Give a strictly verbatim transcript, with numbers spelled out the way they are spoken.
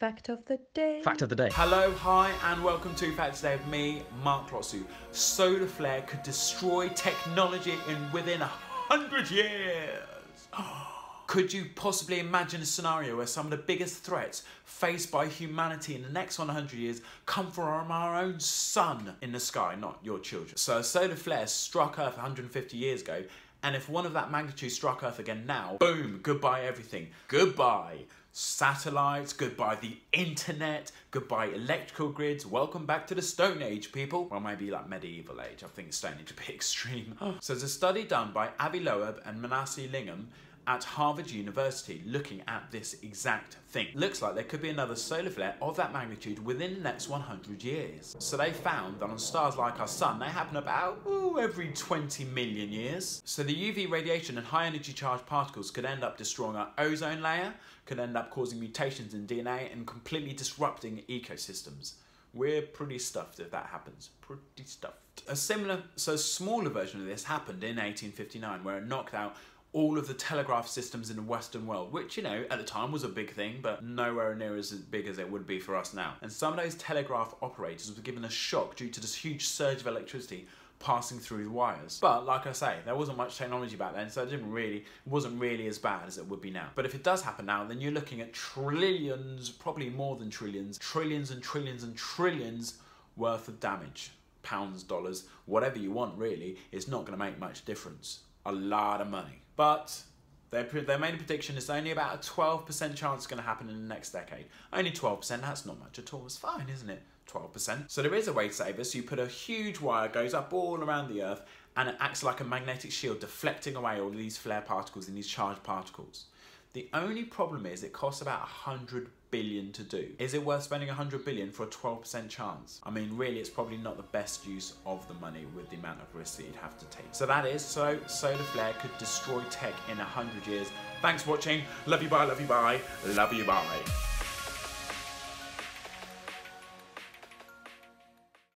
Fact of the day. Fact of the day. Hello, hi, and welcome to Fact of the Day with me, Mark Lotsu. Solar flare could destroy technology in within a hundred years. Could you possibly imagine a scenario where some of the biggest threats faced by humanity in the next one hundred years come from our own sun in the sky, not your children? So a solar flare struck Earth one hundred fifty years ago, and if one of that magnitude struck Earth again now, boom, goodbye everything. Goodbye satellites, goodbye the internet, goodbye electrical grids. Welcome back to the Stone Age, people. Well, maybe like medieval age. I think Stone Age would be extreme. So there's a study done by Avi Loeb and Manasvi Lingam at Harvard University looking at this exact thing. Looks like there could be another solar flare of that magnitude within the next one hundred years. So they found that on stars like our sun, they happen about ooh, every twenty million years. So the U V radiation and high energy charged particles could end up destroying our ozone layer, could end up causing mutations in D N A and completely disrupting ecosystems. We're pretty stuffed if that happens. Pretty stuffed. A similar, so smaller version of this happened in eighteen fifty-nine, where it knocked out all of the telegraph systems in the Western world, which, you know, at the time was a big thing, but nowhere near as big as it would be for us now. And some of those telegraph operators were given a shock due to this huge surge of electricity passing through the wires. But like I say, there wasn't much technology back then, so it didn't really, wasn't really as bad as it would be now. But if it does happen now, then you're looking at trillions, probably more than trillions, trillions and trillions and trillions worth of damage. Pounds, dollars, whatever you want really, it's not gonna make much difference. A lot of money. But they made a prediction it's only about a twelve percent chance it's going to happen in the next decade. Only twelve percent, that's not much at all. It's fine, isn't it? twelve percent. So there is a way to save this. You put a huge wire, goes up all around the Earth, and it acts like a magnetic shield, deflecting away all these flare particles and these charged particles. The only problem is it costs about one hundred billion to do. Is it worth spending one hundred billion for a twelve percent chance? I mean, really, it's probably not the best use of the money with the amount of risk that you'd have to take. So that is, so solar flare could destroy tech in one hundred years. Thanks for watching. Love you, bye, love you, bye, love you, bye.